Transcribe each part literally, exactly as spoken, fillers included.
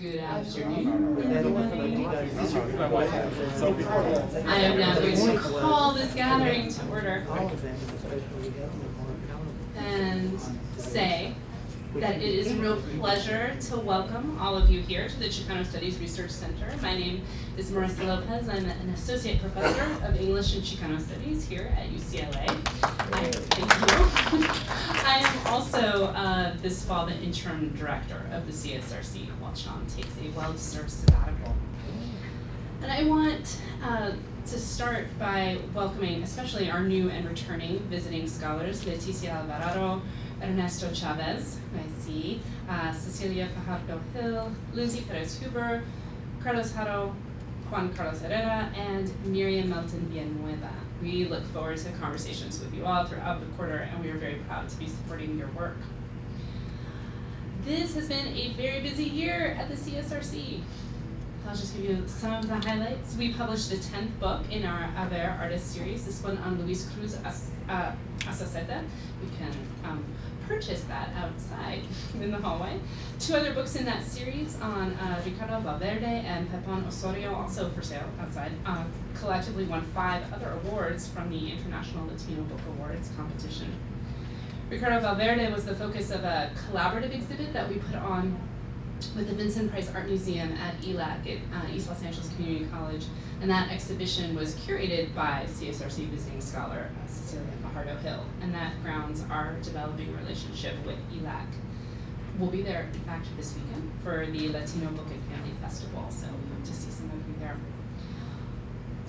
Good afternoon, everybody. I am now going to call this gathering to order and say that it is a real pleasure to welcome all of you here to the Chicano Studies Research Center. My name is Marisa Lopez. I'm an associate professor of English and Chicano Studies here at U C L A. I, thank you. I am also uh, this fall the interim director of the C S R C while Sean takes a well-deserved sabbatical. And I want uh, to start by welcoming especially our new and returning visiting scholars, Leticia Alvarado, Ernesto Chavez, who I see, uh, Cecilia Fajardo-Hill, Lucy Perez-Huber, Carlos Haro, Juan Carlos Herrera, and Miriam Melton-Biennueva. We look forward to conversations with you all throughout the quarter, and we are very proud to be supporting your work. This has been a very busy year at the C S R C. I'll just give you some of the highlights. We published the tenth book in our Haber Artist Series, this one on Luis Cruz Azaceta. You can um, purchase that outside in the hallway. Two other books in that series on uh, Ricardo Valverde and Pepón Osorio, also for sale outside, uh, collectively won five other awards from the International Latino Book Awards competition. Ricardo Valverde was the focus of a collaborative exhibit that we put on with the Vincent Price Art Museum at E L A C at uh, East Los Angeles Community College, and that exhibition was curated by C S R C visiting scholar uh, Cecilia Fajardo-Hill, and that grounds our developing relationship with E L A C. We'll be there, in fact, this weekend for the Latino Book and Family Festival, so we hope to see some of you there.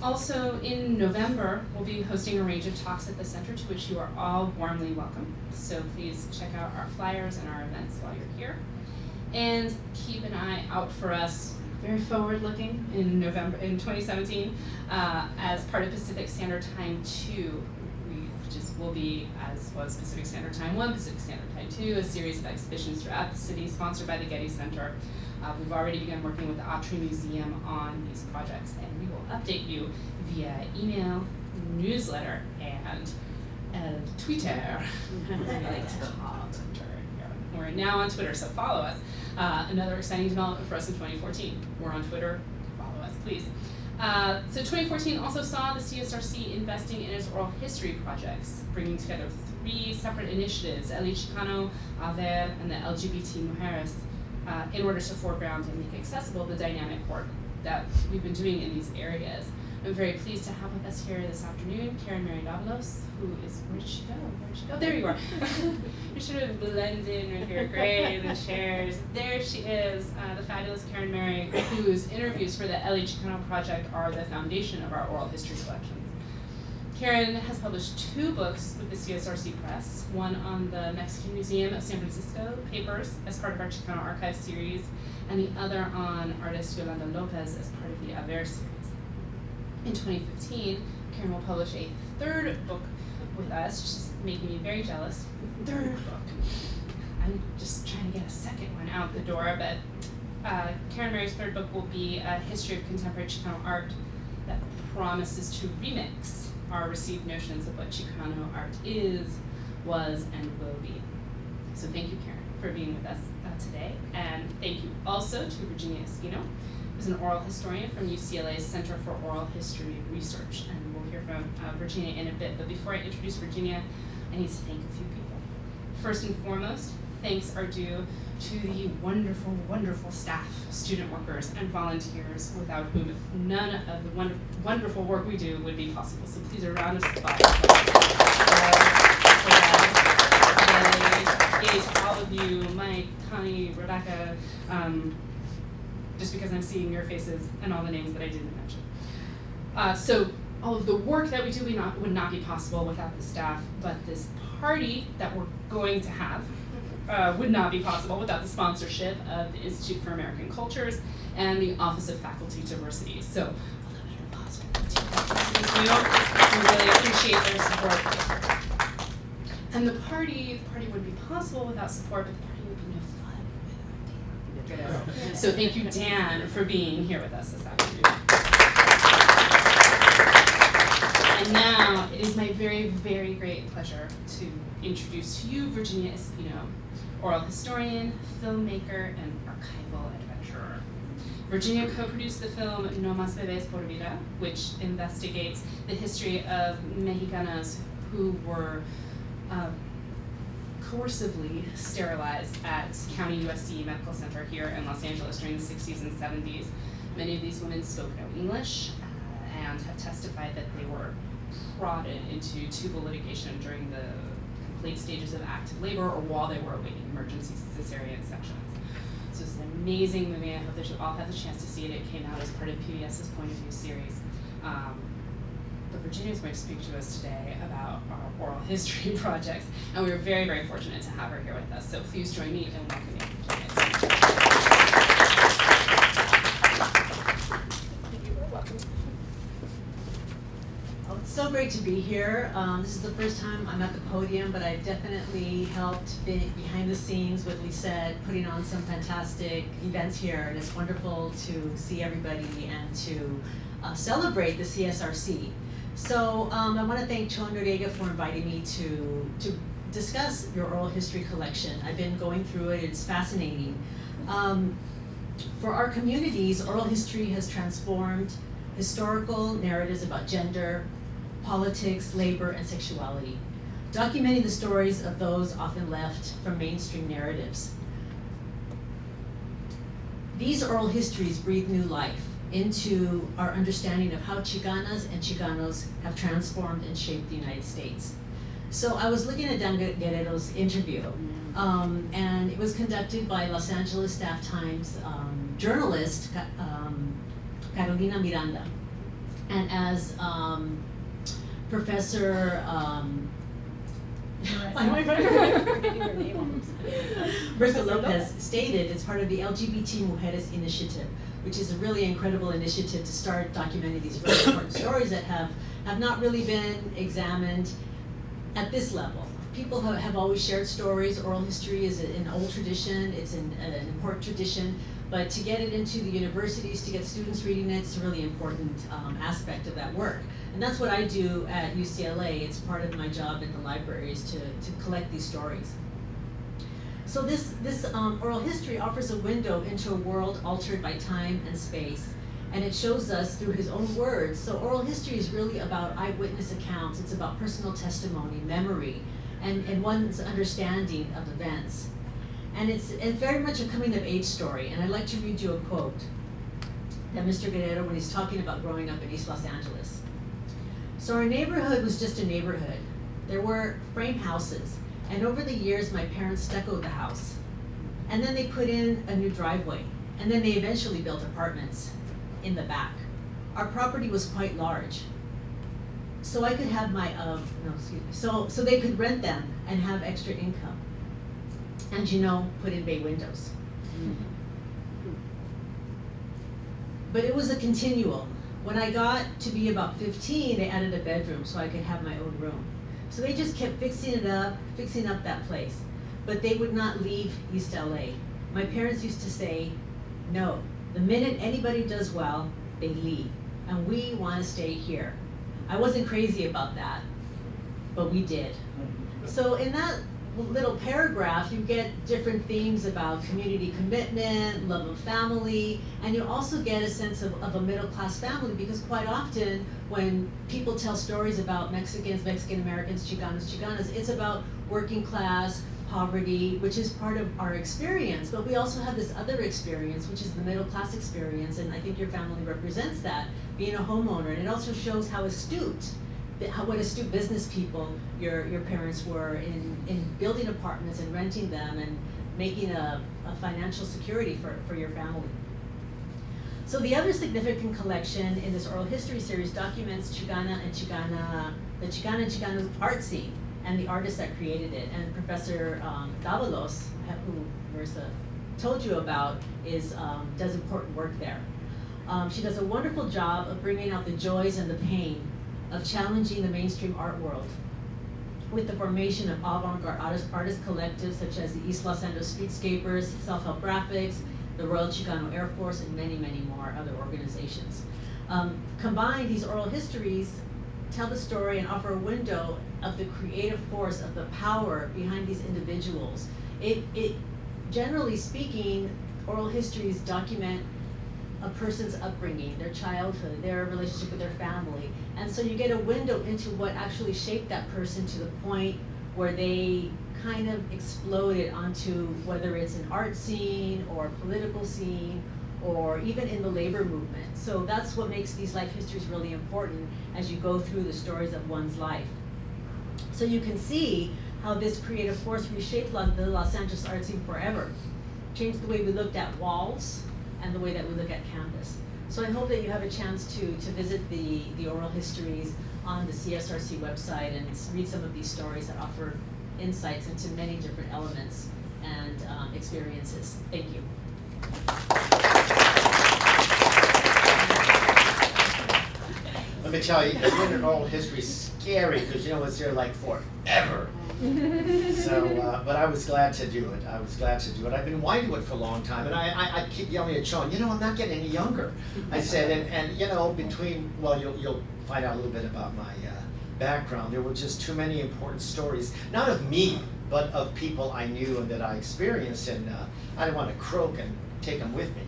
Also, in November, we'll be hosting a range of talks at the center to which you are all warmly welcome, so please check out our flyers and our events while you're here. And keep an eye out for us, very forward-looking, in November, in twenty seventeen, uh, as part of Pacific Standard Time two, we just will be, as was Pacific Standard Time one, Pacific Standard Time two, a series of exhibitions throughout the city, sponsored by the Getty Center. Uh, we've already begun working with the Autry Museum on these projects, and we will update you via email, newsletter, and uh, Twitter, as we like to call Twitter. We're now on Twitter, so follow us. Uh, another exciting development for us in twenty fourteen. We're on Twitter, follow us, please. Uh, so twenty fourteen also saw the C S R C investing in its oral history projects, bringing together three separate initiatives, L A Chicano, Haber, and the L G B T Mujeres, uh, in order to foreground and make accessible the dynamic work that we've been doing in these areas. I'm very pleased to have with us here this afternoon Karen Mary Davalos, who is, where did she go? Where did she go? Oh, there you are. You should have blended in with your gray and the chairs. There she is, uh, the fabulous Karen Mary, whose interviews for the L A Chicano Project are the foundation of our oral history collections. Karen has published two books with the C S R C Press, one on the Mexican Museum of San Francisco papers as part of our Chicano Archive series, and the other on artist Yolanda Lopez as part of the Haber series. In twenty fifteen, Karen will publish a third book with us. She's making me very jealous. Third book. I'm just trying to get a second one out the door, but uh, Karen Mary's third book will be a history of contemporary Chicano art that promises to remix our received notions of what Chicano art is, was, and will be. So thank you, Karen, for being with us uh, today. And thank you also to Virginia Espino, who's an oral historian from U C L A's Center for Oral History Research, and we'll hear from uh, Virginia in a bit. But before I introduce Virginia, I need to thank a few people. First and foremost, thanks are due to the wonderful, wonderful staff, student workers, and volunteers, without whom none of the wonderful work we do would be possible. So please, a round of applause. Uh, Yay to all of you, Mike, Connie, Rebecca. Um, just because I'm seeing your faces and all the names that I didn't mention. Uh, so all of the work that we do we not, would not be possible without the staff, but this party that we're going to have uh, would not be possible without the sponsorship of the Institute for American Cultures and the Office of Faculty Diversity. So a little bit of applause for them too. Thank you. We really appreciate their support. And the party, the party wouldn't be possible without support, but the party would be no fun. So thank you, Dan, for being here with us this afternoon. And now it is my very, very great pleasure to introduce to you Virginia Espino, oral historian, filmmaker, and archival adventurer. Virginia co-produced the film No Más Bebes Por Vida, which investigates the history of Mexicanas who were uh, coercively sterilized at County U S C Medical Center here in Los Angeles during the sixties and seventies. Many of these women spoke no English uh, and have testified that they were prodded into T U B A litigation during the late stages of active labor or while they were awaiting emergency cesarean sections. So it's an amazing movie. I hope that you all have the chance to see it. It came out as part of P B S's Point of View series. Um, but Virginia is going to speak to us today about our oral history projects, and we were very, very fortunate to have her here with us. So please join me in welcoming Virginia. You are welcome. It's so great to be here. Um, this is the first time I'm at the podium, but I've definitely helped be behind the scenes with Lisette, putting on some fantastic events here. And it's wonderful to see everybody and to uh, celebrate the C S R C. So um, I want to thank Chon Noriega for inviting me to, to discuss your oral history collection. I've been going through it. It's fascinating. Um, for our communities, oral history has transformed historical narratives about gender, politics, labor, and sexuality, documenting the stories of those often left from mainstream narratives. These oral histories breathe new life into our understanding of how Chicanas and Chicanos have transformed and shaped the United States. So I was looking at Dan Guerrero's interview, um, and it was conducted by Los Angeles Staff Times um, journalist, um, Carolina Miranda. And as um, Professor, um, Marisa Lopez stated, it's part of the L G B T Mujeres initiative, which is a really incredible initiative to start documenting these really important stories that have, have not really been examined at this level. People have, have always shared stories. Oral history is an old tradition, it's an, an important tradition, but to get it into the universities, to get students reading it, it's a really important um, aspect of that work. And that's what I do at U C L A. It's part of my job at the library is to, to collect these stories. So this, this um, oral history offers a window into a world altered by time and space. And it shows us through his own words. So oral history is really about eyewitness accounts. It's about personal testimony, memory, and, and one's understanding of events. And it's, it's very much a coming-of-age story, and I'd like to read you a quote that Mister Guerrero, when he's talking about growing up in East Los Angeles. So our neighborhood was just a neighborhood. There were frame houses, and over the years, my parents stuccoed the house. And then they put in a new driveway, and then they eventually built apartments in the back. Our property was quite large. So I could have my, uh, no, excuse me, so, so they could rent them and have extra income. And, you know, put in bay windows. Mm-hmm. But it was a continual. When I got to be about fifteen, they added a bedroom so I could have my own room. So they just kept fixing it up, fixing up that place. But they would not leave East L A. My parents used to say, no, the minute anybody does well, they leave. And we want to stay here. I wasn't crazy about that, but we did. So in that little paragraph, you get different themes about community commitment, love of family, and you also get a sense of, of a middle-class family, because quite often when people tell stories about Mexicans, Mexican-Americans, Chicanos, Chicanas, it's about working class, poverty, which is part of our experience, but we also have this other experience, which is the middle-class experience, and I think your family represents that, being a homeowner, and it also shows how astute How, what astute business people your, your parents were in, in building apartments and renting them and making a, a financial security for, for your family. So the other significant collection in this oral history series documents Chicana and Chicana, the Chicana and Chicano art scene and the artists that created it. And Professor um, Davalos, who Marissa told you about, is, um, does important work there. Um, she does a wonderful job of bringing out the joys and the pain of challenging the mainstream art world with the formation of avant-garde artist, artist collectives such as the East Los Angeles Streetscapers, Self-Help Graphics, the Royal Chicano Air Force, and many, many more other organizations. Um, combined, these oral histories tell the story and offer a window of the creative force of the power behind these individuals. It, it generally speaking, oral histories document a person's upbringing, their childhood, their relationship with their family. And so you get a window into what actually shaped that person to the point where they kind of exploded onto whether it's an art scene or a political scene or even in the labor movement. So that's what makes these life histories really important as you go through the stories of one's life. So you can see how this creative force reshaped the Los Angeles art scene forever, changed the way we looked at walls and the way that we look at canvas. So I hope that you have a chance to, to visit the, the oral histories on the C S R C website and read some of these stories that offer insights into many different elements and um, experiences. Thank you. Let me tell you, the winter oral history is scary because you know it's there like forever. So, uh, but I was glad to do it. I was glad to do it. I've been wanting to do it for a long time, and I, I, I keep yelling at Sean, you know, I'm not getting any younger. I said, and, and you know, between, well, you'll, you'll find out a little bit about my uh, background. There were just too many important stories, not of me, but of people I knew and that I experienced, and uh, I didn't want to croak and take them with me.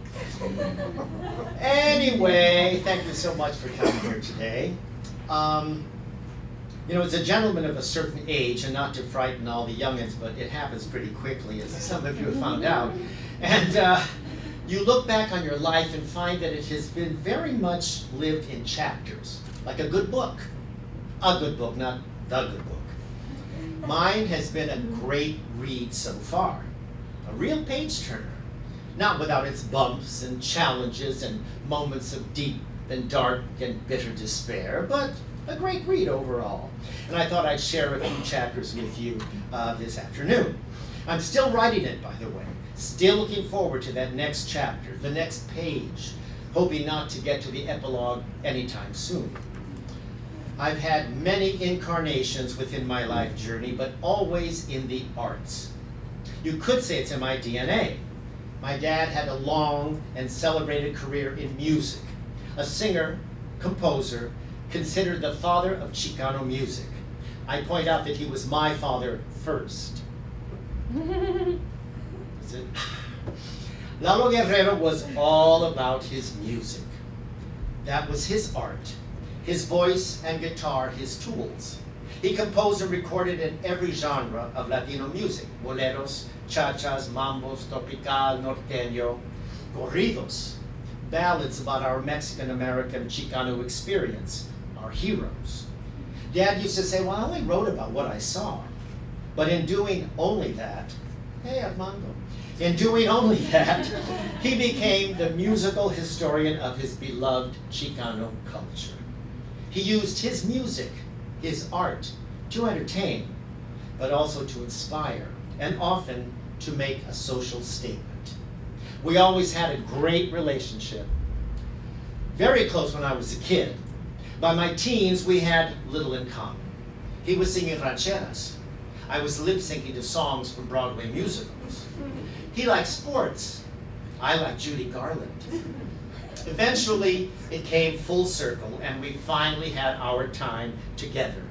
Anyway, thank you so much for coming here today. Um, You know, as a gentleman of a certain age, and not to frighten all the youngins, but it happens pretty quickly, as some of you have found out, and uh, you look back on your life and find that it has been very much lived in chapters, like a good book. A good book, not the good book. Mine has been a great read so far, a real page-turner, not without its bumps and challenges and moments of deep and dark and bitter despair, but a great read overall. And I thought I'd share a few chapters with you uh, this afternoon. I'm still writing it, by the way. Still looking forward to that next chapter, the next page, hoping not to get to the epilogue anytime soon. I've had many incarnations within my life journey, but always in the arts. You could say it's in my D N A. My dad had a long and celebrated career in music, a singer, composer, considered the father of Chicano music. I point out that he was my father first. Lalo Guerrero was all about his music. That was his art, his voice and guitar, his tools. He composed and recorded in every genre of Latino music, boleros, cha-chas, mambos, tropical, norteño, corridos, ballads about our Mexican-American Chicano experience, our heroes. Dad used to say, well, I only wrote about what I saw. But in doing only that, hey, Armando. In doing only that, he became the musical historian of his beloved Chicano culture. He used his music, his art, to entertain, but also to inspire, and often to make a social statement. We always had a great relationship, very close when I was a kid. By my teens, we had little in common. He was singing rancheras. I was lip-syncing to songs from Broadway musicals. He liked sports. I liked Judy Garland. Eventually, it came full circle, and we finally had our time together.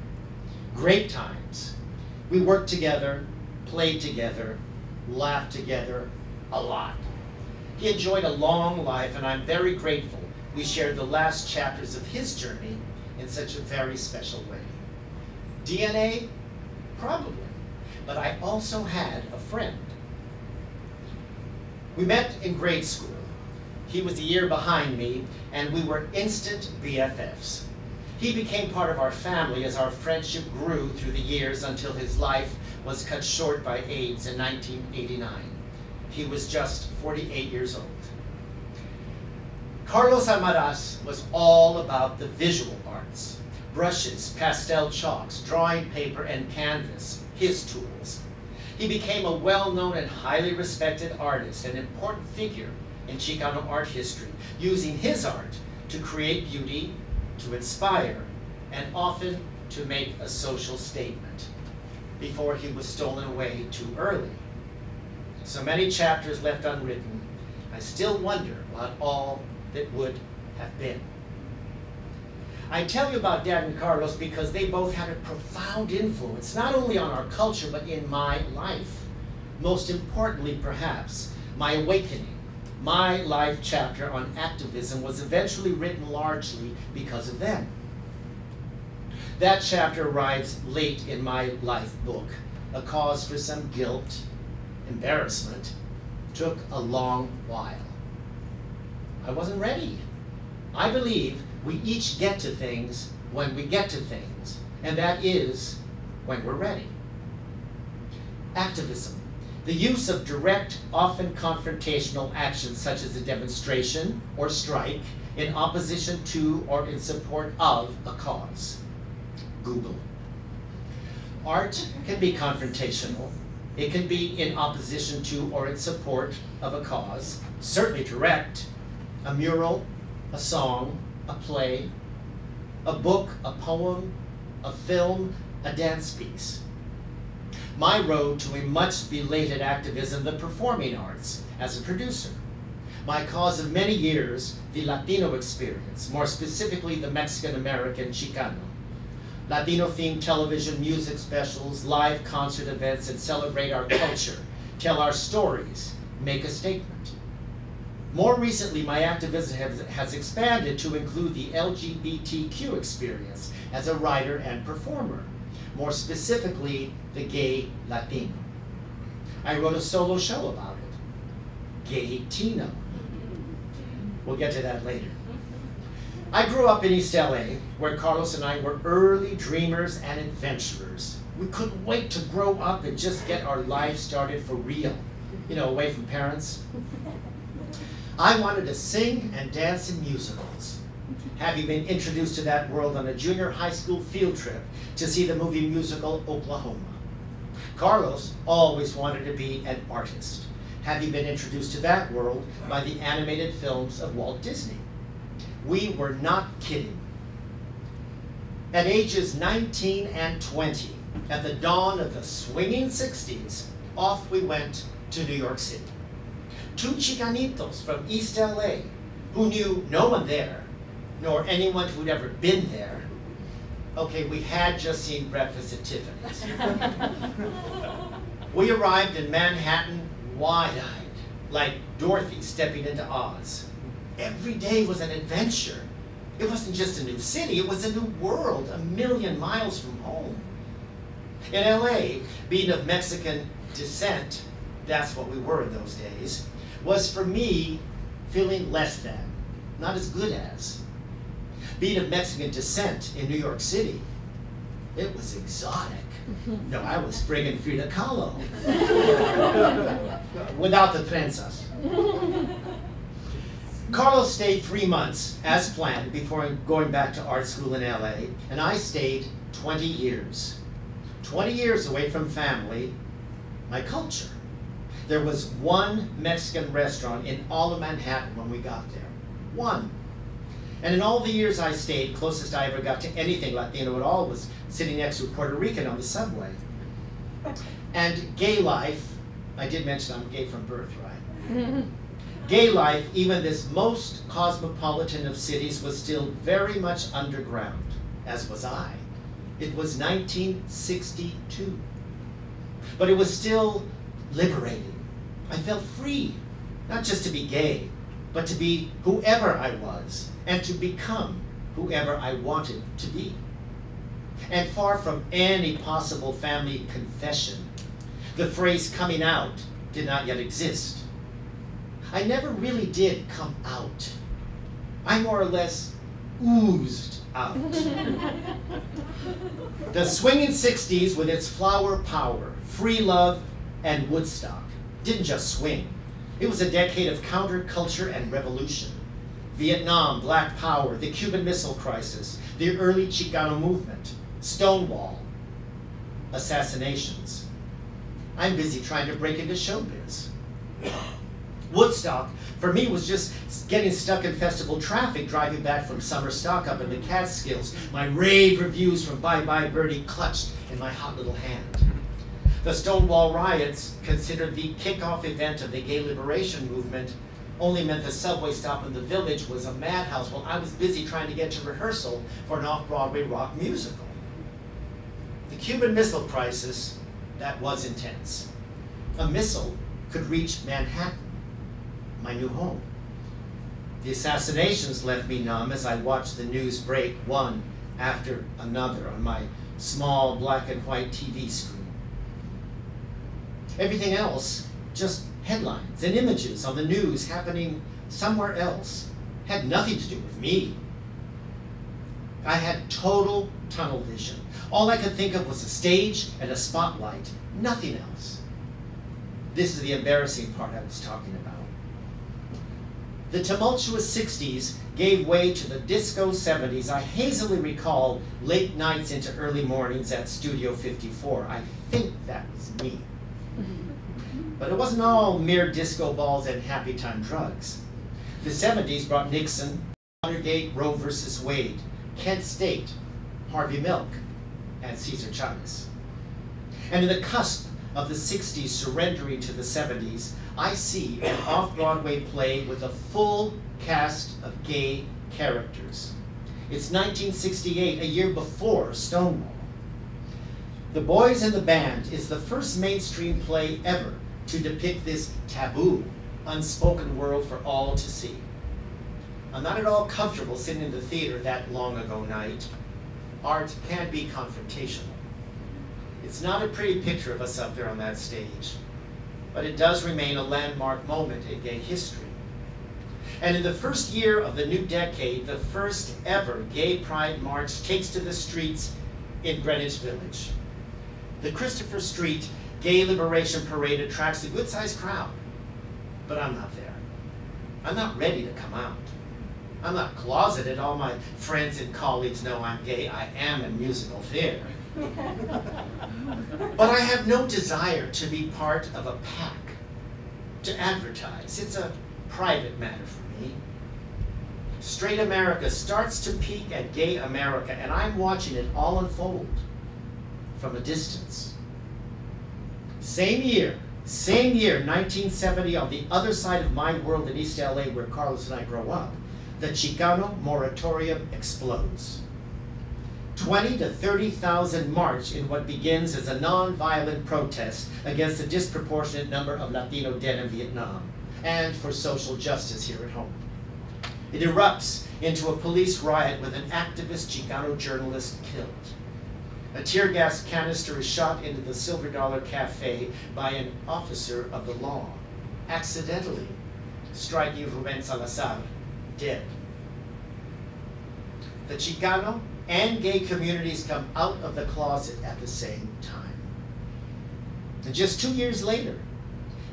Great times. We worked together, played together, laughed together a lot. He enjoyed a long life, and I'm very grateful we shared the last chapters of his journey in such a very special way. D N A? Probably. But I also had a friend. We met in grade school. He was a year behind me, and we were instant B F Fs. He became part of our family as our friendship grew through the years until his life was cut short by AIDS in nineteen eighty-nine. He was just forty-eight years old. Carlos Almaraz was all about the visual arts, brushes, pastel chalks, drawing paper, and canvas, his tools. He became a well-known and highly respected artist, an important figure in Chicano art history, using his art to create beauty, to inspire, and often to make a social statement before he was stolen away too early. So many chapters left unwritten, I still wonder about all that would have been. I tell you about Dad and Carlos because they both had a profound influence, not only on our culture, but in my life. Most importantly, perhaps, my awakening My life chapter on activism was eventually written largely because of them. That chapter arrives late in my life book, a cause for some guilt, embarrassment, took a long while. I wasn't ready. I believe we each get to things when we get to things, and that is when we're ready. Activism, the use of direct, often confrontational action such as a demonstration or strike in opposition to or in support of a cause. Google. Art can be confrontational. It can be in opposition to or in support of a cause, certainly direct. A mural, a song, a play, a book, a poem, a film, a dance piece. My road to a much belated activism, the performing arts, as a producer. My cause of many years, the Latino experience, more specifically the Mexican-American Chicano. Latino-themed television, music specials, live concert events that celebrate our culture, tell our stories, make a statement. More recently, my activism has, has expanded to include the L G B T Q experience as a writer and performer, more specifically, the gay Latino. I wrote a solo show about it, Gay Tino. We'll get to that later. I grew up in East L A, where Carlos and I were early dreamers and adventurers. We couldn't wait to grow up and just get our lives started for real, you know, away from parents. I wanted to sing and dance in musicals, having been introduced to that world on a junior high school field trip to see the movie musical Oklahoma. Carlos always wanted to be an artist, having been introduced to that world by the animated films of Walt Disney. We were not kidding. At ages nineteen and twenty, at the dawn of the swinging sixties, off we went to New York City. Two Chicanitos from East L A who knew no one there, nor anyone who'd ever been there. Okay, we had just seen Breakfast at Tiffany's. We arrived in Manhattan wide-eyed, like Dorothy stepping into Oz. Every day was an adventure. It wasn't just a new city, it was a new world, a million miles from home. In L A, being of Mexican descent, that's what we were in those days, was for me feeling less than, not as good as. Being of Mexican descent in New York City, it was exotic. No, I was friggin' Frida Kahlo. Without the trenzas. Carlos stayed three months, as planned, before going back to art school in L A, and I stayed twenty years. twenty years away from family, my culture. There was one Mexican restaurant in all of Manhattan when we got there. One. And in all the years I stayed, closest I ever got to anything Latino at all was sitting next to a Puerto Rican on the subway. And gay life, I did mention I'm gay from birth, right? Gay life, even this most cosmopolitan of cities, was still very much underground, as was I. It was nineteen sixty-two. But it was still liberating. I felt free, not just to be gay, but to be whoever I was, and to become whoever I wanted to be. And far from any possible family confession, the phrase coming out did not yet exist. I never really did come out. I more or less oozed out. The swinging sixties, with its flower power, free love, and Woodstock, didn't just swing. It was a decade of counterculture and revolution. Vietnam, Black Power, the Cuban Missile Crisis, the early Chicano movement, Stonewall, assassinations. I'm busy trying to break into showbiz. Woodstock, for me, was just getting stuck in festival traffic, driving back from summer stock up in the Catskills, my rave reviews from Bye Bye Birdie clutched in my hot little hand. The Stonewall riots, considered the kickoff event of the gay liberation movement, only meant the subway stop in the Village was a madhouse while I was busy trying to get to rehearsal for an off-Broadway rock musical. The Cuban Missile Crisis, that was intense. A missile could reach Manhattan. my new home. The assassinations left me numb as I watched the news break one after another on my small black and white T V screen. Everything else, just headlines and images on the news happening somewhere else, had nothing to do with me. I had total tunnel vision. All I could think of was a stage and a spotlight, nothing else. This is the embarrassing part I was talking about. The tumultuous sixties gave way to the disco seventies. I hazily recall late nights into early mornings at Studio fifty-four. I think that was me. But it wasn't all mere disco balls and happy time drugs. The seventies brought Nixon, Watergate, Roe versus Wade, Kent State, Harvey Milk, and Cesar Chavez. And in the cusp of the sixties surrendering to the seventies, I see an off-Broadway play with a full cast of gay characters. It's nineteen sixty-eight, a year before Stonewall. The Boys and the Band is the first mainstream play ever to depict this taboo, unspoken world for all to see. I'm not at all comfortable sitting in the theater that long ago night. Art can be confrontational. It's not a pretty picture of us up there on that stage, but it does remain a landmark moment in gay history. And in the first year of the new decade, the first ever Gay Pride March takes to the streets in Greenwich Village. The Christopher Street Gay Liberation Parade attracts a good-sized crowd, but I'm not there. I'm not ready to come out. I'm not closeted. All my friends and colleagues know I'm gay. I am in musical theater. But I have no desire to be part of a pack, to advertise. It's a private matter for me. Straight America starts to peak at Gay America, and I'm watching it all unfold from a distance. Same year, same year, nineteen seventy, on the other side of my world in East L A, where Carlos and I grow up, the Chicano moratorium explodes. twenty to thirty thousand march in what begins as a non-violent protest against the disproportionate number of Latino dead in Vietnam and for social justice here at home. It erupts into a police riot with an activist Chicano journalist killed. A tear gas canister is shot into the Silver Dollar Cafe by an officer of the law, accidentally striking Ruben Salazar, dead. The Chicano and gay communities come out of the closet at the same time. And just two years later,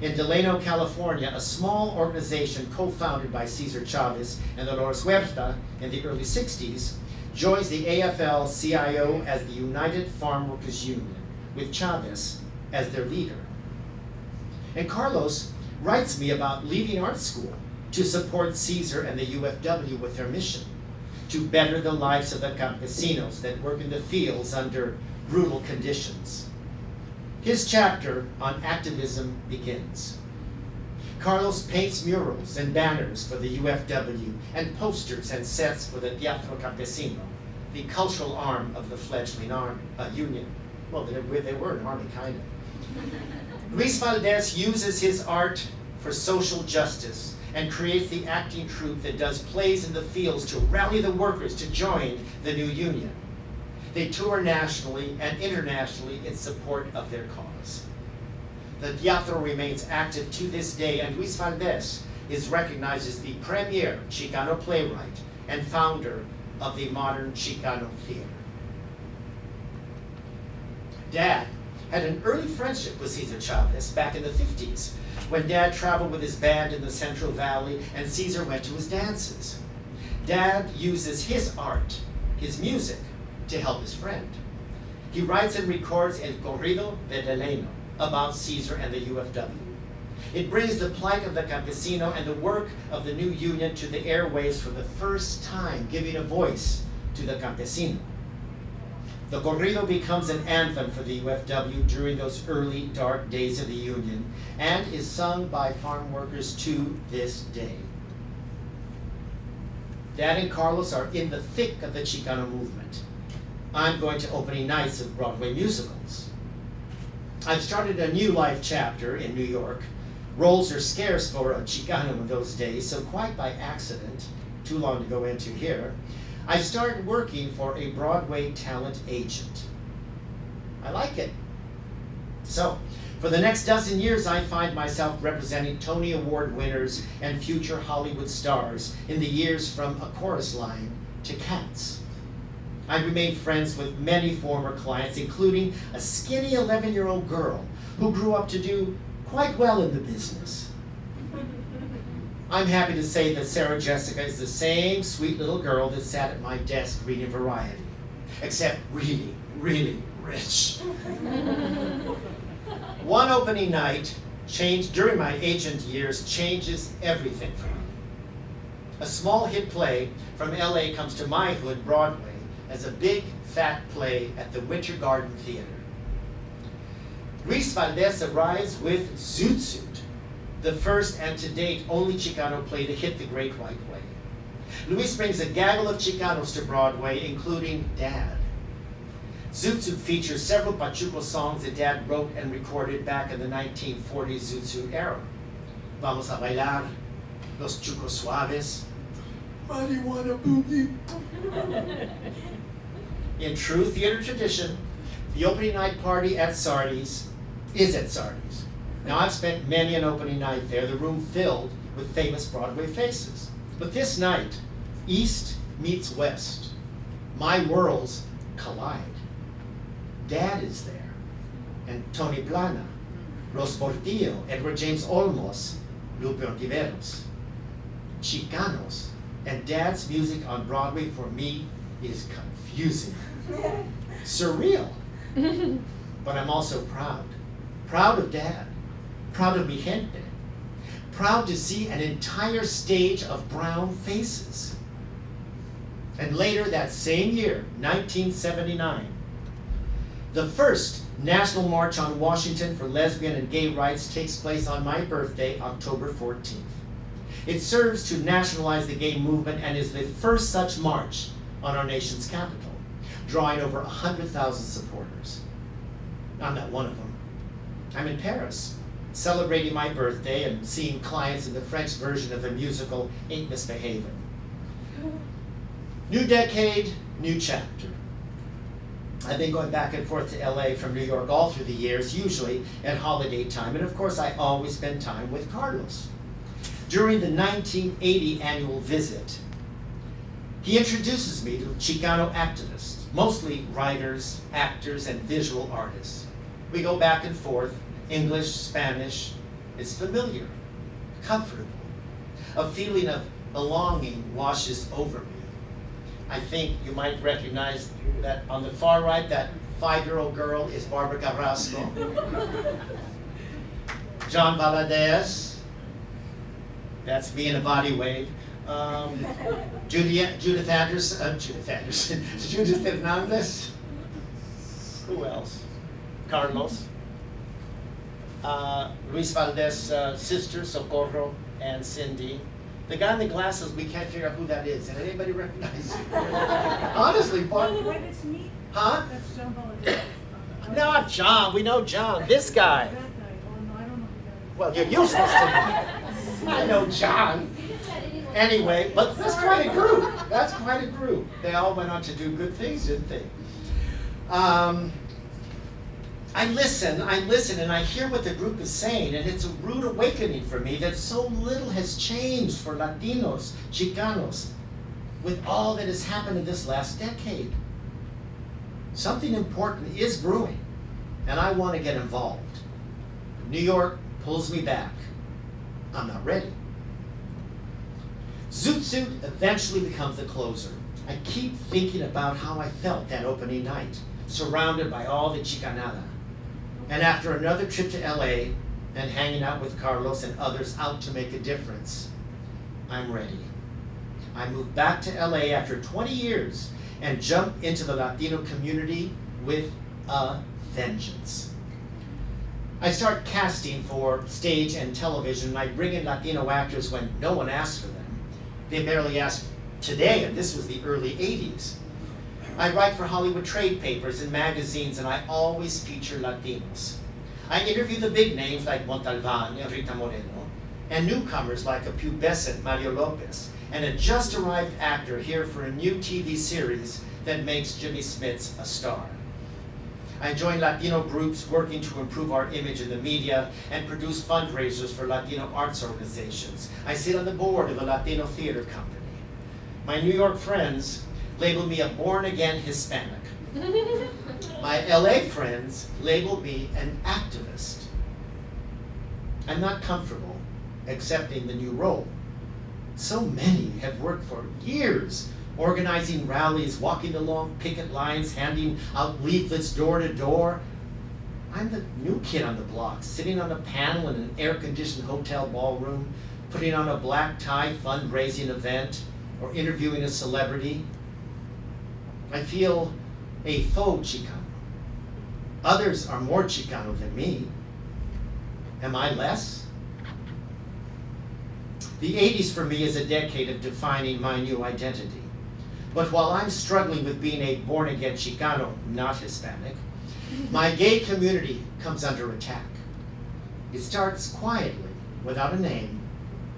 in Delano, California, a small organization co-founded by Cesar Chavez and Dolores Huerta in the early sixties joins the A F L C I O as the United Farm Workers Union, with Chavez as their leader. And Carlos writes me about leaving art school to support Cesar and the U F W with their mission to better the lives of the campesinos that work in the fields under brutal conditions. His chapter on activism begins. Carlos paints murals and banners for the U F W and posters and sets for the Teatro Campesino, the cultural arm of the fledgling army, uh, union. Well, they were, they were an army, kind of. Luis Valdez uses his art for social justice and creates the acting troupe that does plays in the fields to rally the workers to join the new union. They tour nationally and internationally in support of their cause. The Teatro remains active to this day, and Luis Valdez is recognized as the premier Chicano playwright and founder of the modern Chicano theater. Dad had an early friendship with Cesar Chavez back in the fifties, when Dad traveled with his band in the Central Valley and Cesar went to his dances. Dad uses his art, his music, to help his friend. He writes and records El Corrido de Delano about Cesar and the U F W. It brings the plight of the campesino and the work of the new union to the airwaves for the first time, giving a voice to the campesino. The corrido becomes an anthem for the U F W during those early dark days of the Union and is sung by farm workers to this day. Dad and Carlos are in the thick of the Chicano movement. I'm going to opening nights of Broadway musicals. I've started a new life chapter in New York Roles are scarce for a Chicano in those days, so quite by accident, too long to go into here, I started working for a Broadway talent agent. I like it. So, for the next dozen years, I find myself representing Tony Award winners and future Hollywood stars in the years from A Chorus Line to Cats. I remained friends with many former clients, including a skinny eleven-year-old girl who grew up to do quite well in the business. I'm happy to say that Sarah Jessica is the same sweet little girl that sat at my desk reading Variety, except really, really rich. One opening night changed during my agent years changes everything for me. A small hit play from L A comes to my hood, Broadway, as a big, fat play at the Winter Garden Theater. Luis Valdez arrives with Zoot Suit, the first and to date only Chicano play to hit the Great White Way. Luis brings a gaggle of Chicanos to Broadway, including Dad. Zoot Suit features several Pachuco songs that Dad wrote and recorded back in the nineteen forties Zoot Suit era. Vamos a bailar, Los Chucos Suaves, Marihuana Boogie. In true theater tradition, the opening night party at Sardi's is at Sardi's. Now, I've spent many an opening night there, the room filled with famous Broadway faces. But this night, East meets West. My worlds collide. Dad is there, and Tony Plana, Los Portillo, Edward James Olmos, Lupe Ontiveros. Chicanos and Dad's music on Broadway for me is confusing, surreal, but I'm also proud. Proud of Dad, proud of mi gente, proud to see an entire stage of brown faces. And later that same year, nineteen seventy-nine, the first National March on Washington for Lesbian and Gay Rights takes place on my birthday, October fourteenth. It serves to nationalize the gay movement and is the first such march on our nation's capital, drawing over one hundred thousand supporters. I'm not one of them. I'm in Paris, celebrating my birthday and seeing clients in the French version of the musical Ain't Misbehavin'. New decade, new chapter. I've been going back and forth to L A from New York all through the years, usually at holiday time, and of course I always spend time with Carlos. During the nineteen eighty annual visit, he introduces me to Chicano activists, mostly writers, actors, and visual artists. We go back and forth, English, Spanish. It's familiar, comfortable. A feeling of belonging washes over me. I think you might recognize that on the far right, that five-year-old girl is Barbara Carrasco. John Valadez, that's me in a body wave. Um, Judy, Judith Anderson, uh, Judith Anderson, Judith Hernandez. Who else? Carlos. Uh, Luis Valdez's uh, sister, Socorro, and Cindy. The guy in the glasses, we can't figure out who that is. Did anybody recognize him? Honestly, Barbara. Wait, it's me. Huh? That's John Valadez. Not John. We know John. This guy. That guy. Oh, no, I don't know who that is. Well, you're useless to me. I know John. Anyway, but that's quite a group. That's quite a group. They all went on to do good things, didn't they? Um, I listen, I listen, and I hear what the group is saying, and it's a rude awakening for me that so little has changed for Latinos, Chicanos, with all that has happened in this last decade. Something important is brewing, and I want to get involved. New York pulls me back. I'm not ready. Zoot Suit eventually becomes the closer. I keep thinking about how I felt that opening night, surrounded by all the Chicanada. And after another trip to L A and hanging out with Carlos and others out to make a difference, I'm ready. I moved back to L A after twenty years and jumped into the Latino community with a vengeance. I start casting for stage and television, and I bring in Latino actors when no one asks for them. They barely asked today, and this was the early eighties. I write for Hollywood trade papers and magazines, and I always feature Latinos. I interviewed the big names like Montalban and Rita Moreno, and newcomers like a pubescent Mario Lopez, and a just-arrived actor here for a new T V series that makes Jimmy Smits a star. I joined Latino groups working to improve our image in the media and produce fundraisers for Latino arts organizations. I sit on the board of a Latino theater company. My New York friends labeled me a born-again Hispanic. My L A friends labeled me an activist. I'm not comfortable accepting the new role. So many have worked for years, organizing rallies, walking along picket lines, handing out leaflets door to door. I'm the new kid on the block, sitting on a panel in an air-conditioned hotel ballroom, putting on a black tie fundraising event, or interviewing a celebrity. I feel a faux Chicano. Others are more Chicano than me. Am I less? The eighties for me is a decade of defining my new identity. But while I'm struggling with being a born-again Chicano, not Hispanic, my gay community comes under attack. It starts quietly, without a name,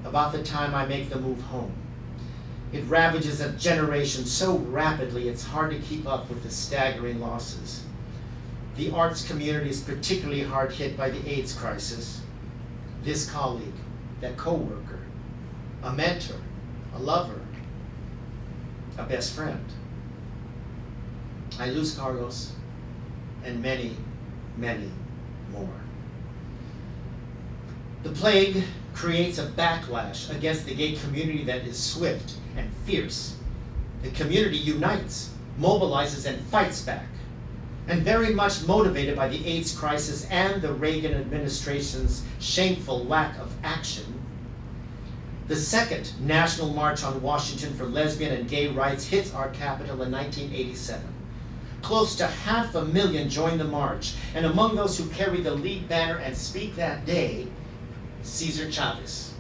about the time I make the move home. It ravages a generation so rapidly it's hard to keep up with the staggering losses. The arts community is particularly hard hit by the AIDS crisis. This colleague, that co-worker, a mentor, a lover, a best friend. I lose Carlos and many, many more. The plague creates a backlash against the gay community that is swift and fierce. The community unites, mobilizes, and fights back. And very much motivated by the AIDS crisis and the Reagan administration's shameful lack of action, the second National March on Washington for Lesbian and Gay Rights hits our capital in nineteen eighty-seven. Close to half a million joined the march, and among those who carried the lead banner and speak that day, Cesar Chavez.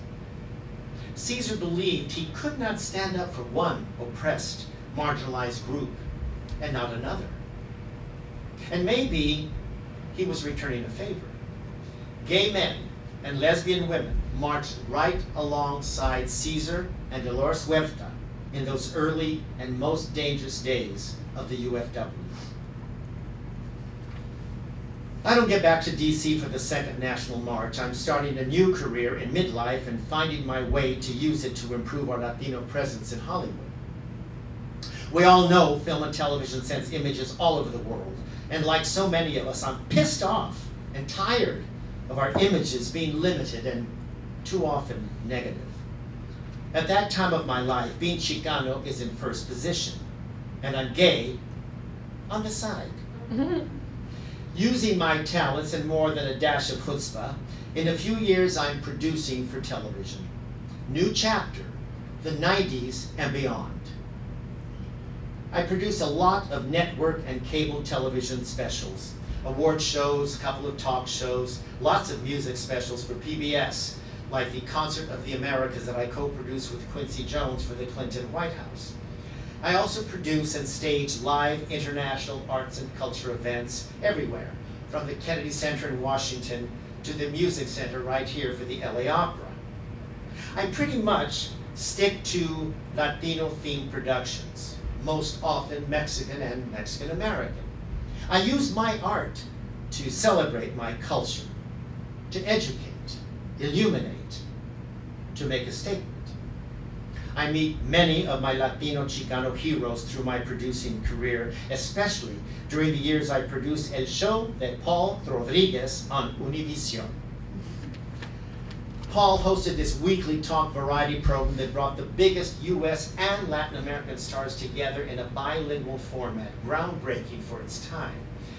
Cesar believed he could not stand up for one oppressed, marginalized group and not another. And maybe he was returning a favor. Gay men and lesbian women marched right alongside Cesar and Dolores Huerta in those early and most dangerous days of the U F W. I don't get back to D C for the second national march. I'm starting a new career in midlife and finding my way to use it to improve our Latino presence in Hollywood. We all know film and television sends images all over the world. And like so many of us, I'm pissed off and tired of our images being limited and too often negative. At that time of my life, being Chicano is in first position, and I'm gay on the side. Using my talents and more than a dash of chutzpah, in a few years I'm producing for television. New chapter, the nineties and beyond. I produce a lot of network and cable television specials, award shows, a couple of talk shows, lots of music specials for P B S, like the Concert of the Americas that I co-produced with Quincy Jones for the Clinton White House. I also produce and stage live international arts and culture events everywhere, from the Kennedy Center in Washington to the Music Center right here for the L A Opera. I pretty much stick to Latino-themed productions, most often Mexican and Mexican-American. I use my art to celebrate my culture, to educate, illuminate, to make a statement. I meet many of my Latino Chicano heroes through my producing career, especially during the years I produced El Show de Paul Rodriguez on Univision. Paul hosted this weekly talk variety program that brought the biggest U S and Latin American stars together in a bilingual format, groundbreaking for its time.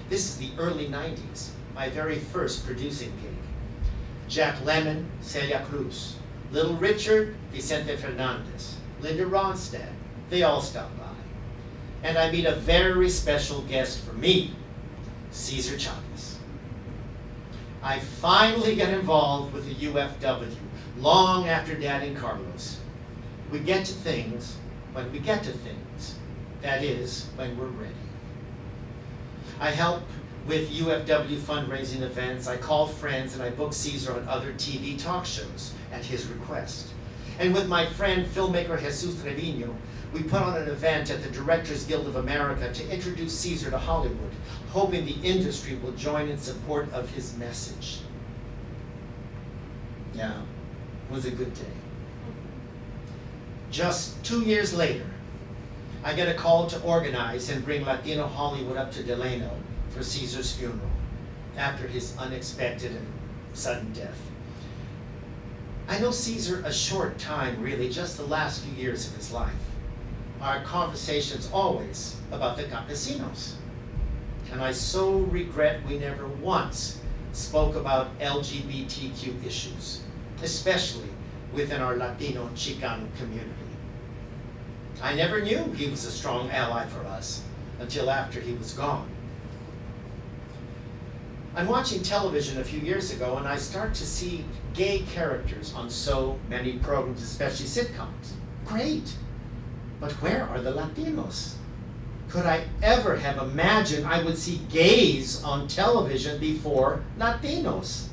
This is the early nineties, my very first producing gig. Jack Lemmon, Celia Cruz, Little Richard, Vicente Fernandez, Linda Ronstadt, they all stop by. And I meet a very special guest for me, Cesar Chavez. I finally got involved with the U F W, long after Dad and Carlos. We get to things when we get to things. That is, when we're ready. I help with U F W fundraising events, I called friends, and I booked Cesar on other T V talk shows at his request. And with my friend, filmmaker Jesus Trevino, we put on an event at the Directors Guild of America to introduce Cesar to Hollywood, hoping the industry will join in support of his message. Yeah, it was a good day. Just two years later, I get a call to organize and bring Latino Hollywood up to Delano for Cesar's funeral after his unexpected and sudden death. I know Cesar a short time, really, just the last few years of his life. Our conversations always about the campesinos. And I so regret we never once spoke about L G B T Q issues, especially within our Latino Chicano community. I never knew he was a strong ally for us until after he was gone. I'm watching television a few years ago, and I start to see gay characters on so many programs, especially sitcoms. Great, but where are the Latinos? Could I ever have imagined I would see gays on television before Latinos?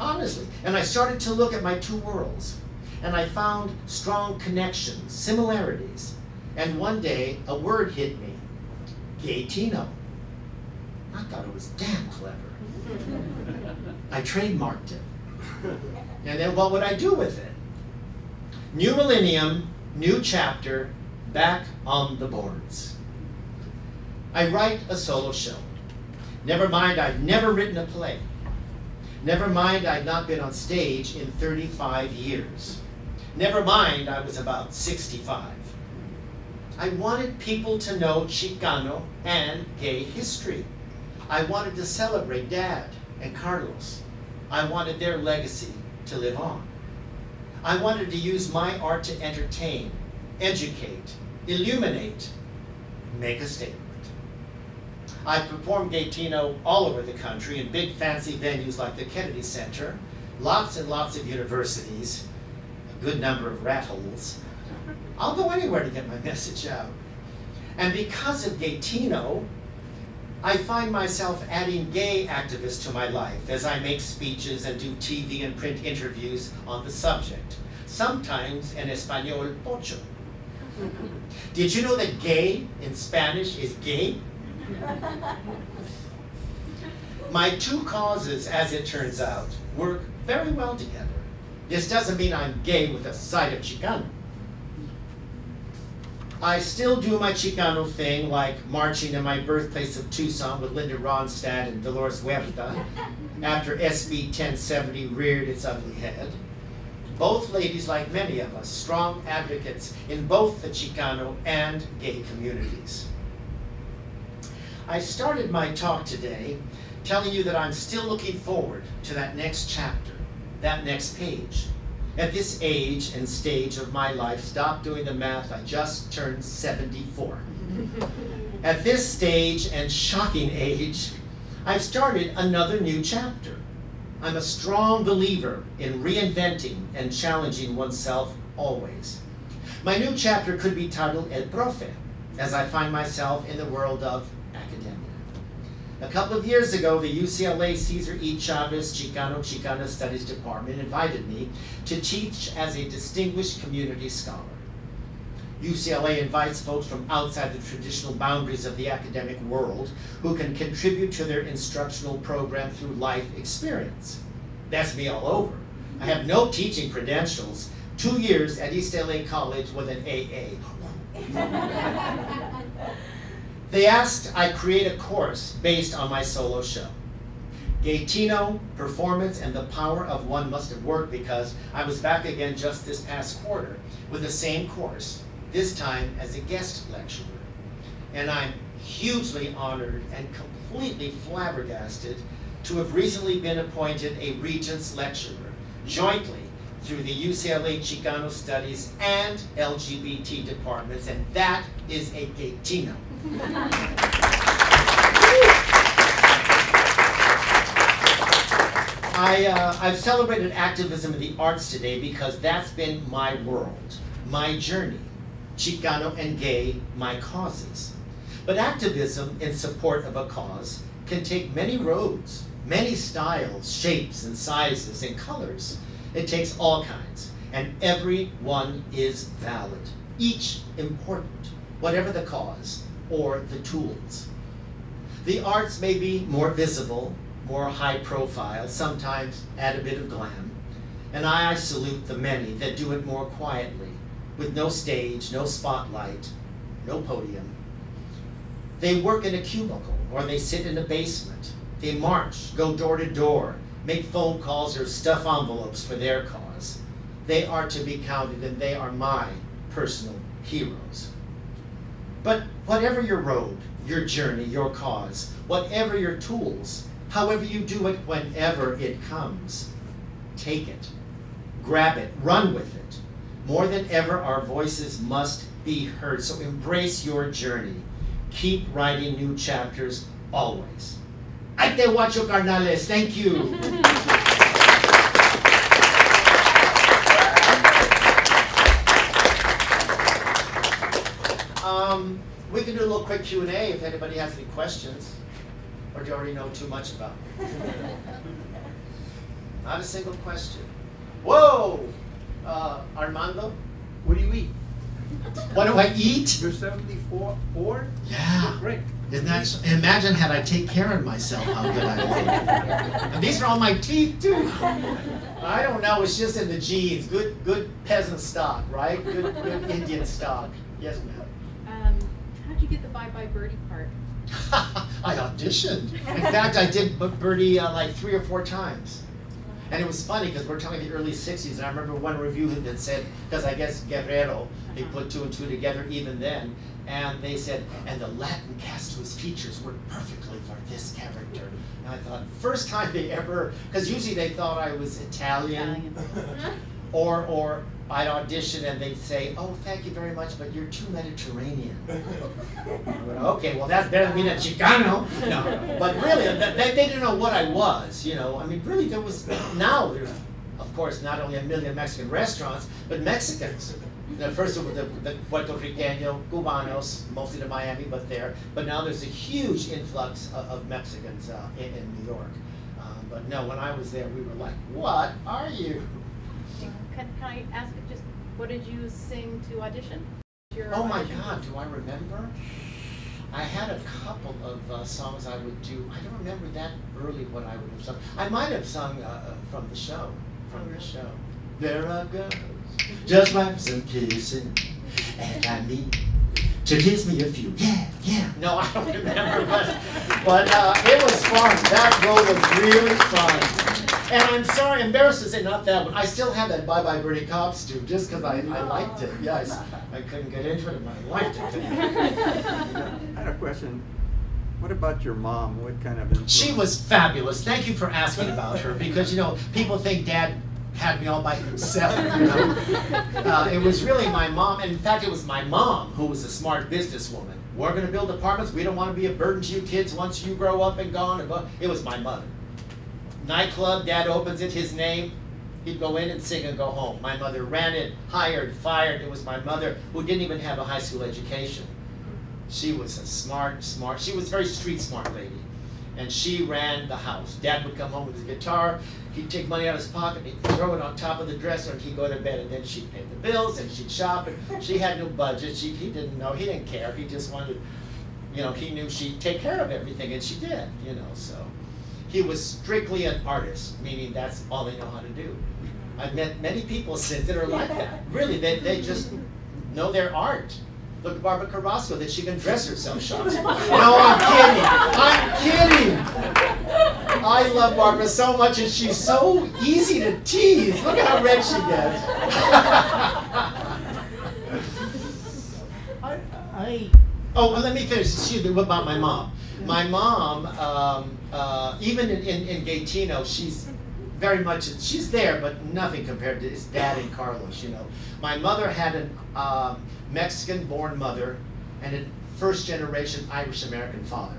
Honestly, and I started to look at my two worlds, and I found strong connections, similarities, and one day a word hit me, gay-tino. I thought it was damn clever. I trademarked it. And then what would I do with it? New millennium, new chapter, back on the boards. I write a solo show. Never mind, I've never written a play. Never mind, I've not been on stage in thirty-five years. Never mind, I was about sixty-five. I wanted people to know Chicano and gay history. I wanted to celebrate Dad and Carlos. I wanted their legacy to live on. I wanted to use my art to entertain, educate, illuminate, make a statement. I've performed Gay-Tino all over the country in big fancy venues like the Kennedy Center, lots and lots of universities, a good number of rat holes. I'll go anywhere to get my message out. And because of Gay-Tino, I find myself adding gay activists to my life as I make speeches and do T V and print interviews on the subject, sometimes in Español Pocho. Did you know that gay in Spanish is gay? My two causes, as it turns out, work very well together. This doesn't mean I'm gay with a side of Chicano. I still do my Chicano thing, like marching in my birthplace of Tucson with Linda Ronstadt and Dolores Huerta after S B ten seventy reared its ugly head. Both ladies, like many of us, strong advocates in both the Chicano and gay communities. I started my talk today telling you that I'm still looking forward to that next chapter, that next page. At this age and stage of my life, stop doing the math, I just turned seventy-four. At this stage and shocking age, I've started another new chapter. I'm a strong believer in reinventing and challenging oneself always. My new chapter could be titled El Profe, as I find myself in the world of academia. A couple of years ago, the U C L A Cesar E. Chavez Chicano Chicana Studies Department invited me to teach as a distinguished community scholar. U C L A invites folks from outside the traditional boundaries of the academic world who can contribute to their instructional program through life experience. That's me all over. I have no teaching credentials, two years at East L A College with an A A. They asked I create a course based on my solo show. Gay-Tino, performance, and the power of one must have worked, because I was back again just this past quarter with the same course, this time as a guest lecturer. And I'm hugely honored and completely flabbergasted to have recently been appointed a Regents Lecturer, jointly through the U C L A Chicano Studies and L G B T departments, and that is a Gay-Tino. I, uh, I've celebrated activism in the arts today because that's been my world, my journey, Chicano and gay, my causes. But activism in support of a cause can take many roads, many styles, shapes, and sizes, and colors. It takes all kinds, and every one is valid, each important, whatever the cause or the tools. The arts may be more visible, more high profile, sometimes add a bit of glam, and I salute the many that do it more quietly, with no stage, no spotlight, no podium. They work in a cubicle, or they sit in a basement. They march, go door to door, make phone calls or stuff envelopes for their cause. They are to be counted, and they are my personal heroes. But whatever your road, your journey, your cause, whatever your tools, however you do it, whenever it comes, take it, grab it, run with it. More than ever, our voices must be heard, so embrace your journey. Keep writing new chapters always. ¡Ay te guacho, carnales! Thank you. um, we can do a little quick Q and A if anybody has any questions, or do you already know too much about it? Not a single question. Whoa, uh, Armando, what do you eat? What do I eat? You're seventy-four, four? Yeah. Great. Isn't that so? Imagine had I take care of myself, how good I would. And these are all my teeth, too. I don't know. It's just in the genes. Good good peasant stock, right? Good, good Indian stock. Yes, ma'am. Um, how'd you get the Bye Bye Birdie part? I auditioned. In fact, I did Birdie uh, like three or four times. And it was funny because we're talking the early sixties, and I remember one review that said, because I guess Guerrero, they put two and two together even then, and they said, and the Latin cast whose features worked perfectly for this character. And I thought, first time they ever, because usually they thought I was Italian, Italian. or or I'd audition and they'd say, oh, thank you very much, but you're too Mediterranean. Went, okay, well, that's better than being a Chicano. No, but really, they, they didn't know what I was, you know. I mean, really, there was, now, there's, of course, not only a million Mexican restaurants, but Mexicans. Now, first it was the, the Puerto Riqueño, Cubanos, mostly to Miami, but there. But now there's a huge influx of, of Mexicans uh, in, in New York. Uh, but no, when I was there, we were like, what are you? Can, can I ask just, what did you sing to audition? Your oh audition? My God, do I remember? I had a couple of uh, songs I would do. I don't remember that early what I would have sung. I might have sung uh, from the show, from the show. There I go, just like some kissing, and I mean to kiss me a few. Yeah, yeah. No, I don't remember, but, but uh, it was fun. That role was really fun. And I'm sorry, embarrassed to say not that one. I still have that Bye Bye Birdie Cop tube just because I, I liked it. Yes, I couldn't get into it, but I liked it. I had a question. What about your mom? What kind of influence? She was fabulous. Thank you for asking about her because, you know, people think Dad had me all by himself, you know. Uh, it was really my mom. In fact, it was my mom who was a smart businesswoman. We're going to build apartments. We don't want to be a burden to you kids once you grow up and gone. It was my mother. Nightclub, Dad opens it, his name, he'd go in and sing and go home. My mother ran it, hired, fired. It was my mother who didn't even have a high school education. She was a smart, smart, she was a very street smart lady. And she ran the house. Dad would come home with his guitar, he'd take money out of his pocket, he'd throw it on top of the dresser, and he'd go to bed, and then she'd pay the bills, and she'd shop, and she had no budget, she, he didn't know, he didn't care, he just wanted, you know, he knew she'd take care of everything, and she did, you know, so. He was strictly an artist, meaning that's all they know how to do. I've met many people since that are like that. Really, they, they just know their art. Look at Barbara Carrasco, that she can dress herself shots. No, I'm kidding. I'm kidding. I love Barbara so much, and she's so easy to tease. Look at how red she gets. I, I... Oh, well, let me finish. Excuse me, what about my mom? My mom, um, uh, even in, in, in Gaetano, she's very much, she's there, but nothing compared to his Dad and Carlos, you know. My mother had a um, Mexican-born mother and a first-generation Irish-American father.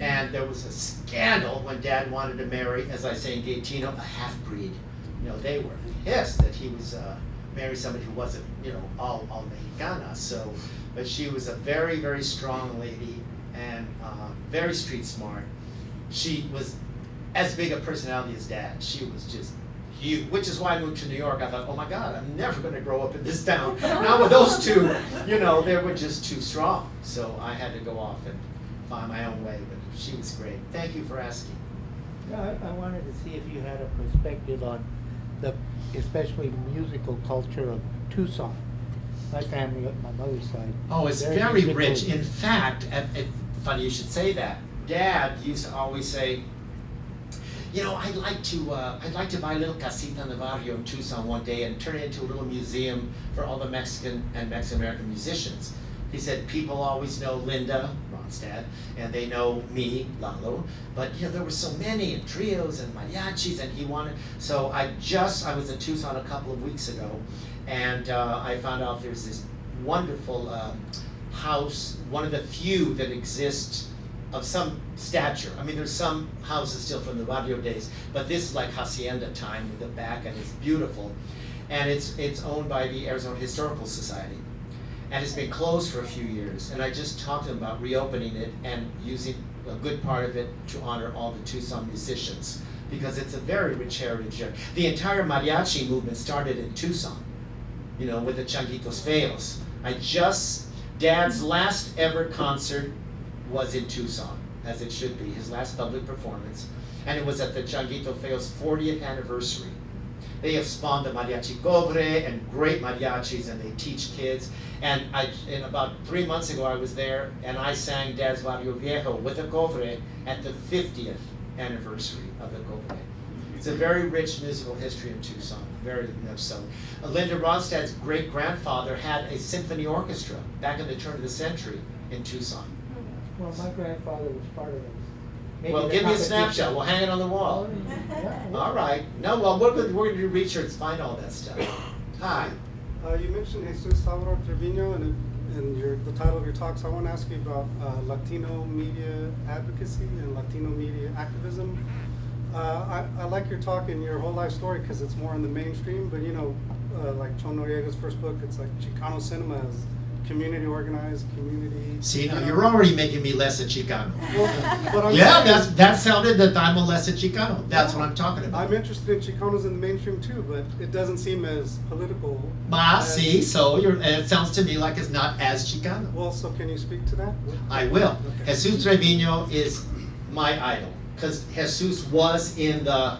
And there was a scandal when Dad wanted to marry, as I say in Gaetano, a half-breed. You know, they were pissed that he was uh, married somebody who wasn't, you know, all, all Mexicana. So but she was a very, very strong lady and uh, very street smart. She was as big a personality as Dad. She was just huge, which is why I moved to New York. I thought, oh my God, I'm never going to grow up in this town. Not with those two. You know, they were just too strong. So I had to go off and find my own way, but she was great. Thank you for asking. No, I, I wanted to see if you had a perspective on the, especially musical culture of Tucson. My family, my mother's side. Oh, it's very, very rich. In fact, it, it, funny you should say that. Dad used to always say, you know, I'd like to, uh, I'd like to buy a little casita in the barrio in Tucson one day and turn it into a little museum for all the Mexican and Mexican-American musicians. He said, people always know Linda, Ron's dad, and they know me, Lalo, but you know, there were so many, and trios, and mariachis, and he wanted, so I just, I was in Tucson a couple of weeks ago, and uh, I found out there's this wonderful uh, house, one of the few that exists of some stature. I mean, there's some houses still from the barrio days, but this is like Hacienda time with the back, and it's beautiful. And it's, it's owned by the Arizona Historical Society. And it's been closed for a few years. And I just talked to them about reopening it and using a good part of it to honor all the Tucson musicians, because it's a very rich heritage there. The entire mariachi movement started in Tucson, you know, with the Changuitos Feos. I just, Dad's last ever concert was in Tucson, as it should be, his last public performance. And it was at the Changuito Feo's fortieth anniversary. They have spawned the mariachi cobre and great mariachis, and they teach kids. And I, in about three months ago, I was there, and I sang Dad's Barrio Viejo with a cobre at the fiftieth anniversary of the cobre. It's a very rich musical history in Tucson, very much so. Linda Ronstadt's great-grandfather had a symphony orchestra back in the turn of the century in Tucson. Well, my grandfather was part of those. Maybe well, give me a snapshot. We'll hang it on the wall. Yeah. All right. No, well, we're going we're to do research, find all that stuff. Hi. Uh, you mentioned Jesus Salvador Trevino in, in your, the title of your talk, so I want to ask you about uh, Latino media advocacy and Latino media activism. Uh, I, I like your talk and your whole life story because it's more in the mainstream, but you know, uh, like Chon Noriega's first book, it's like Chicano cinema is community organized, community... See, now you're already making me less a Chicano. Well, yeah, that's, that sounded that I'm a less a Chicano. That's what I'm talking about. I'm interested in Chicanos in the mainstream too, but it doesn't seem as political. Ma, as, see, so you're, it sounds to me like it's not as Chicano. Well, so can you speak to that? I will. Okay. Jesus Trevino is my idol, because Jesus was in the,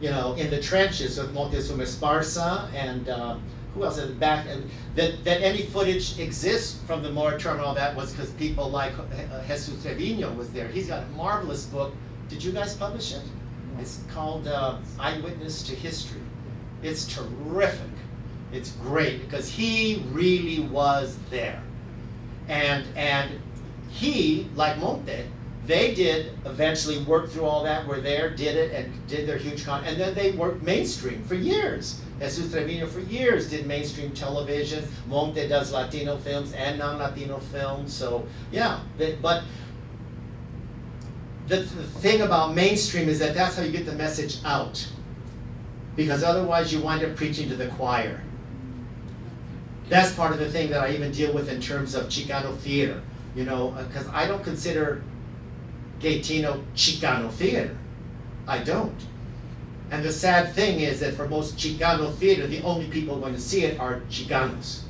you know, in the trenches with Moctezuma Esparza and... Uh, who else in the back? And that, that any footage exists from the moratorium and all that was because people like uh, Jesus Trevino was there. He's got a marvelous book. Did you guys publish it? It's called uh, Eyewitness to History. It's terrific. It's great because he really was there. And, and he, like Monte, they did eventually work through all that, were there, did it, and did their huge con, and then they worked mainstream for years. Jesus Trevino for years did mainstream television. Monte does Latino films and non-Latino films, so yeah. They, but the, the thing about mainstream is that that's how you get the message out, because otherwise you wind up preaching to the choir. That's part of the thing that I even deal with in terms of Chicano theater, you know, because I don't consider Gaytino Chicano theater. I don't. And the sad thing is that for most Chicano theater, the only people going to see it are Chicanos.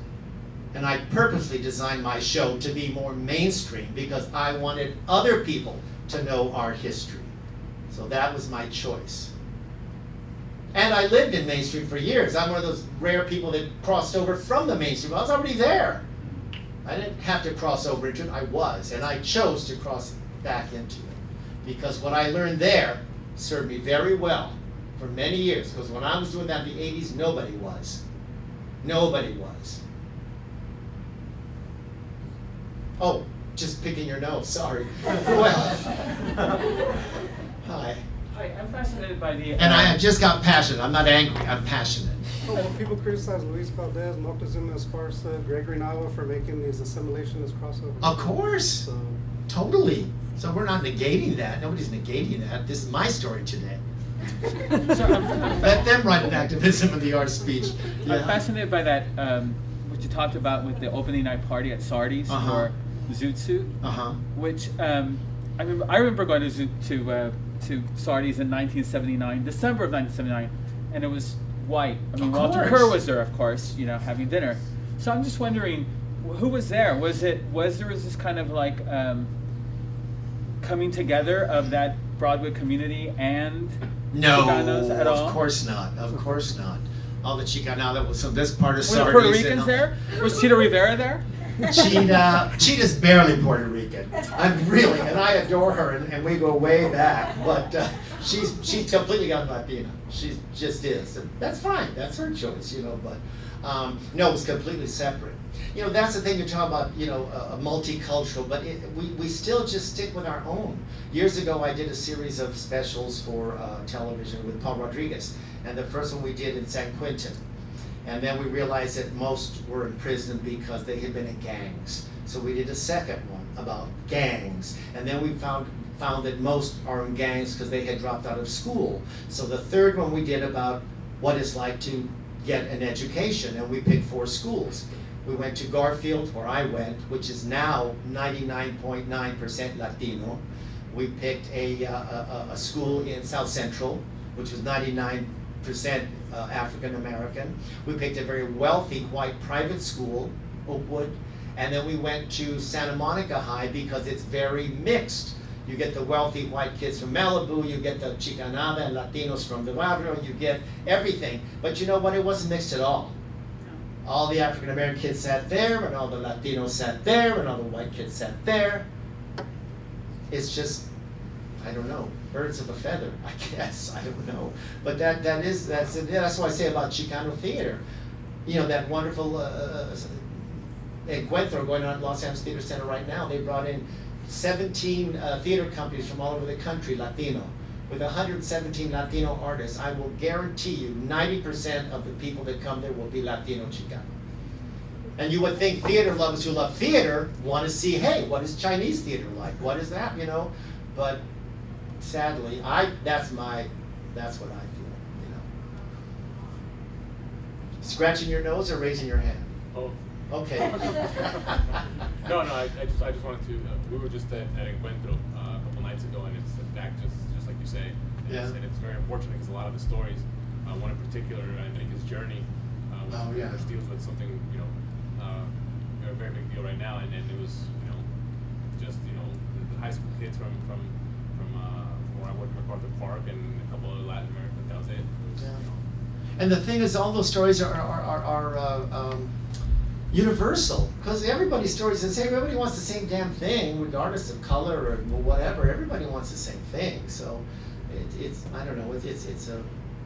And I purposely designed my show to be more mainstream because I wanted other people to know our history. So that was my choice. And I lived in mainstream for years. I'm one of those rare people that crossed over from the mainstream. I was already there. I didn't have to cross over into it. I was. And I chose to cross back into it because what I learned there served me very well for many years, because when I was doing that in the eighties, nobody was. Nobody was. Oh, just picking your nose, sorry. Well. Hi. Hi, I'm fascinated by the... And I just got passionate. I'm not angry, I'm passionate. Well, when people criticize Luis Valdez, Moctezuma Esparza, Gregory Nava for making these assimilationist crossovers. Of course. So. Totally. So we're not negating that. Nobody's negating that. This is my story today. Let them write an activism in the art speech. Yeah. I'm fascinated by that, um, which you talked about with the opening night party at Sardi's uh-huh. for Zoot Suit, uh-huh. which um, I remember, I remember going to Zoot, to uh, to Sardi's in nineteen seventy-nine, December of nineteen seventy-nine, and it was white. I mean, Walter Kerr was there, of course, you know, having dinner. So I'm just wondering, who was there? Was it was there was this kind of like um, coming together of that Broadway community and no, Chicanos at all? Of course not. Of course not. All the Chicano that was so this part of Sardi's. Were Puerto Ricans there? Was Chita Rivera there? Cheetah, Cheetah's barely Puerto Rican. I'm really, and I adore her, and, and we go way back. But uh, she's she's completely un-Latina. She just is, and that's fine. That's her choice, you know. But um, no, it was completely separate. You know, that's the thing you're talking about. You know, uh, multicultural. But it, we we still just stick with our own. Years ago, I did a series of specials for uh, television with Paul Rodriguez, and the first one we did in San Quentin. And then we realized that most were imprisoned because they had been in gangs. So we did a second one about gangs. And then we found, found that most are in gangs because they had dropped out of school. So the third one we did about what it's like to get an education, and we picked four schools. We went to Garfield, where I went, which is now ninety-nine point nine percent Latino. We picked a, uh, a, a school in South Central, which was ninety-nine percent uh, African American. We picked a very wealthy white private school, Oakwood, and then we went to Santa Monica High because it's very mixed. You get the wealthy white kids from Malibu, you get the Chicanada and Latinos from the barrio, you get everything. But you know what? It wasn't mixed at all. All the African American kids sat there, and all the Latinos sat there, and all the white kids sat there. It's just, I don't know. Birds of a feather, I guess. I don't know, but that that is that's that's what I say about Chicano theater. You know, that wonderful uh, encuentro going on at Los Angeles Theater Center right now. They brought in seventeen uh, theater companies from all over the country, Latino, with one hundred seventeen Latino artists. I will guarantee you, ninety percent of the people that come there will be Latino Chicano. And you would think theater lovers who love theater want to see, hey, what is Chinese theater like? What is that? You know, but sadly, I that's my that's what I feel, you know. Scratching your nose or raising your hand? Both. Okay. no, no, I, I just I just wanted to. Uh, we were just at, at Encuentro uh, a couple nights ago, and it's in fact just just like you say, and, yeah. it's, and it's very unfortunate because a lot of the stories, uh, one in particular, I think, is Journey, uh, which, oh, yeah. which deals with something you know, uh, a very big deal right now, and, and it was you know, just you know, the, the high school kids from from. I worked in MacArthur Park and a couple of Latin America, but that was it. It was, yeah. you know. And the thing is, all those stories are, are, are, are uh, um, universal, because everybody's stories are the same. Everybody wants the same damn thing, regardless of color or whatever. Everybody wants the same thing. So it, it's, I don't know, it's, it's, it's, a,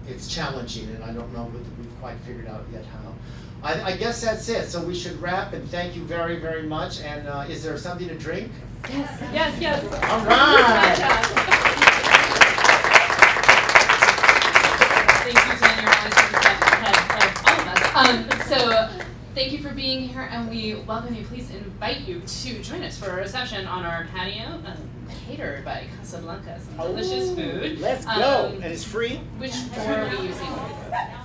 it's challenging, and I don't know if we've quite figured out yet how. I, I guess that's it. So we should wrap, and thank you very, very much. And uh, is there something to drink? Yes, yes, yes. All right. Um, so, thank you for being here, and we welcome you. Please invite you to join us for a reception on our patio, um, catered by Casablanca. Some delicious food. Let's um, go, and it's free. Which door are we using?